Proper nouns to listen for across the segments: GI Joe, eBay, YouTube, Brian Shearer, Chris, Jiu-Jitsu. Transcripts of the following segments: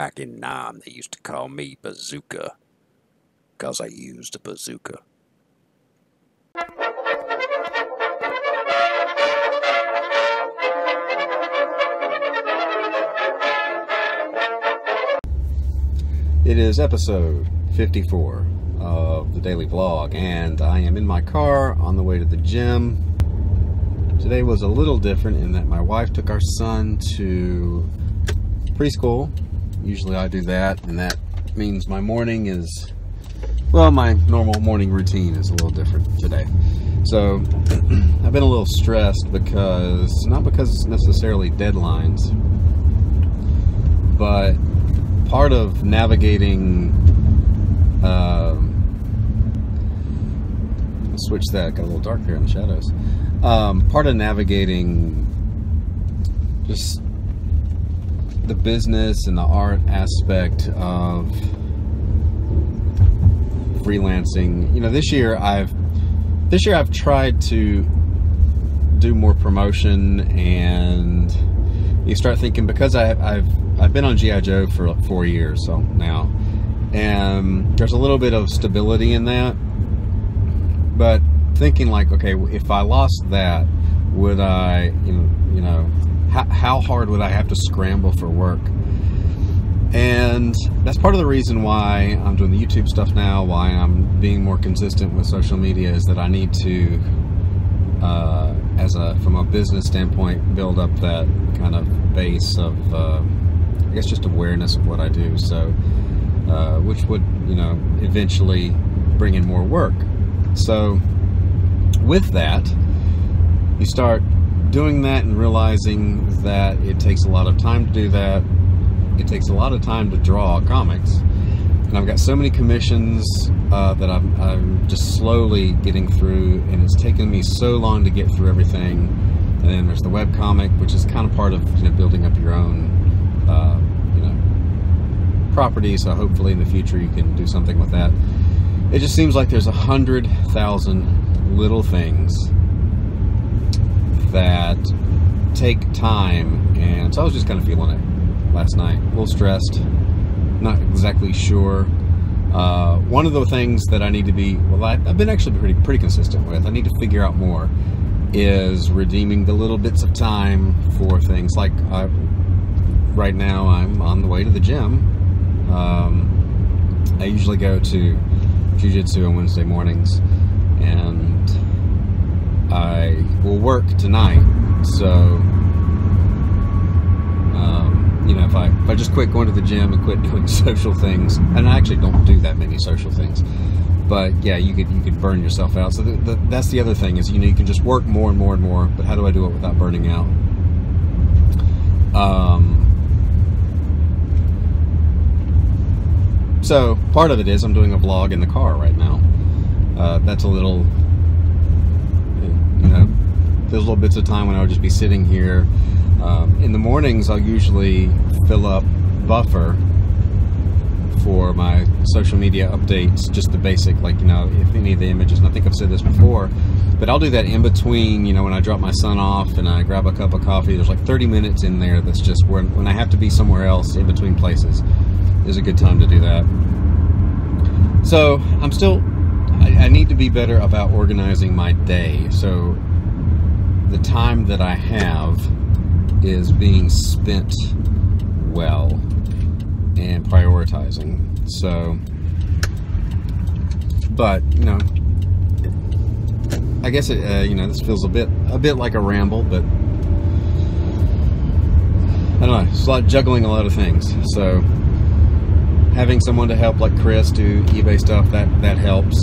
back in Nam, they used to call me Bazooka, because I used a bazooka. It is episode 54 of the Daily Vlog, and I am in my car on the way to the gym. Today was a little different in that my wife took our son to preschool. Usually I do that, and that means my morning is, well, my normal morning routine is a little different today. So I've been a little stressed because, not because it's necessarily deadlines, but part of navigating, switch that, got a little dark here in the shadows. Part of navigating just the business and the art aspect of freelancing, you know, this year I've tried to do more promotion, and you start thinking, because I've been on GI Joe for like 4 years so now, and there's a little bit of stability in that, but thinking like, okay, if I lost that, would I, you know, how hard would I have to scramble for work? And that's part of the reason why I'm doing the YouTube stuff now, why I'm being more consistent with social media, is that I need to, from a business standpoint, build up that kind of base of, I guess, just awareness of what I do. So, which would, you know, eventually bring in more work. So with that, you start doing that and realizing that it takes a lot of time to do that. It takes a lot of time to draw comics, and I've got so many commissions that I'm just slowly getting through, and it's taken me so long to get through everything. And then there's the webcomic, which is kind of part of, you know, building up your own you know, property, so hopefully in the future you can do something with that. It just seems like there's 100,000 little things that take time, and so I was just kind of feeling it last night. A little stressed, not exactly sure. One of the things that I need to be, well, I've been actually pretty consistent with, I need to figure out more, is redeeming the little bits of time for things. Like, right now I'm on the way to the gym. I usually go to Jiu-Jitsu on Wednesday mornings, and I will work tonight, so you know, if I just quit going to the gym and quit doing social things, and I actually don't do that many social things, but yeah, you could burn yourself out. So that's the other thing, is, you know, you can just work more and more and more, but how do I do it without burning out? So part of it is I'm doing a vlog in the car right now. That's a little, you know, there's little bits of time when I would just be sitting here. In the mornings, I'll usually fill up Buffer for my social media updates, just the basic, like, you know, if any of the images, and I think I've said this before, but I'll do that in between, you know, when I drop my son off and I grab a cup of coffee. There's like 30 minutes in there that's just when I have to be somewhere else in between places. Is a good time to do that. So I'm still, I need to be better about organizing my day, so the time that I have is being spent well and prioritizing. So, but, you know, I guess it, you know, this feels a bit like a ramble, but I don't know, it's like juggling a lot of things. So having someone to help, like Chris, do eBay stuff, that helps.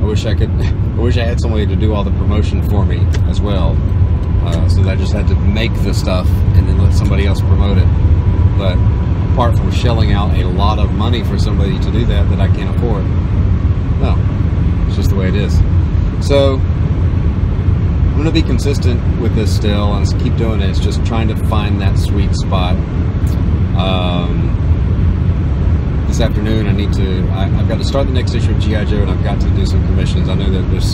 I wish I had somebody to do all the promotion for me as well, so that I just had to make the stuff and then let somebody else promote it. But apart from shelling out a lot of money for somebody to do that I can't afford, no, it's just the way it is. So I'm going to be consistent with this still and keep doing it. It's just trying to find that sweet spot. This afternoon I need to, I've got to start the next issue of GI Joe, and I've got to do some commissions. I know that there's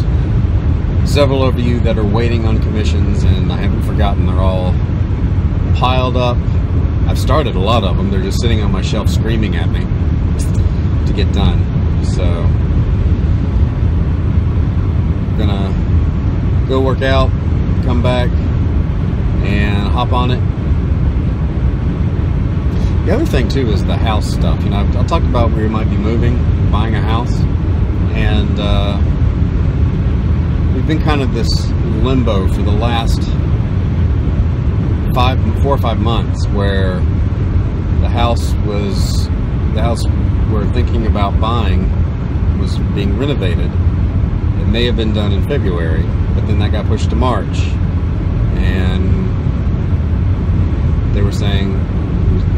several of you that are waiting on commissions, and I haven't forgotten. They're all piled up. I've started a lot of them. They're just sitting on my shelf screaming at me to get done. So I'm gonna go work out, come back, and hop on it. The other thing too is the house stuff. You know, I talked about we might be moving, buying a house, and we've been kind of this limbo for the last four or five months, where the house we're thinking about buying was being renovated. It may have been done in February, but then that got pushed to March, and they were saying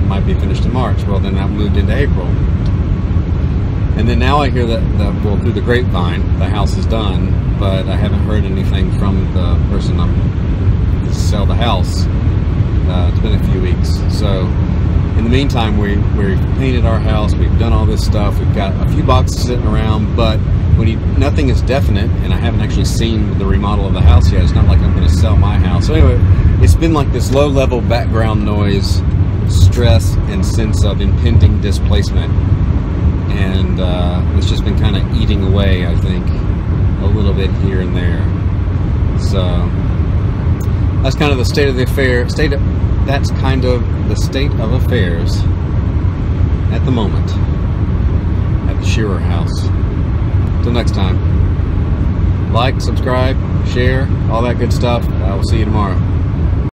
might be finished in March. Well, then I moved into April, and then now I hear that, well, through the grapevine, the house is done, but I haven't heard anything from the person I'm to sell the house. It's been a few weeks. So in the meantime, we've painted our house, we've done all this stuff, we've got a few boxes sitting around, but when nothing is definite, and I haven't actually seen the remodel of the house yet. It's not like I'm going to sell my house. So anyway, it's been like this low-level background noise, stress, and sense of impending displacement, and it's just been kind of eating away, I think, a little bit here and there. So that's kind of the state of the affair. That's kind of the state of affairs at the moment at the Shearer house. Till next time, like, subscribe, share, all that good stuff. I will see you tomorrow.